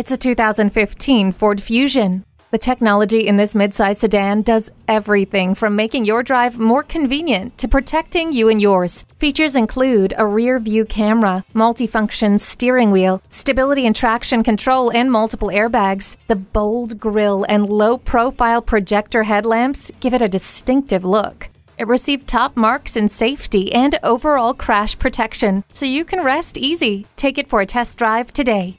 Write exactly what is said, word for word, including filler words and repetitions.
It's a two thousand fifteen Ford Fusion. The technology in this midsize sedan does everything from making your drive more convenient to protecting you and yours. Features include a rear-view camera, multifunction steering wheel, stability and traction control, and multiple airbags. The bold grille and low-profile projector headlamps give it a distinctive look. It received top marks in safety and overall crash protection, so you can rest easy. Take it for a test drive today.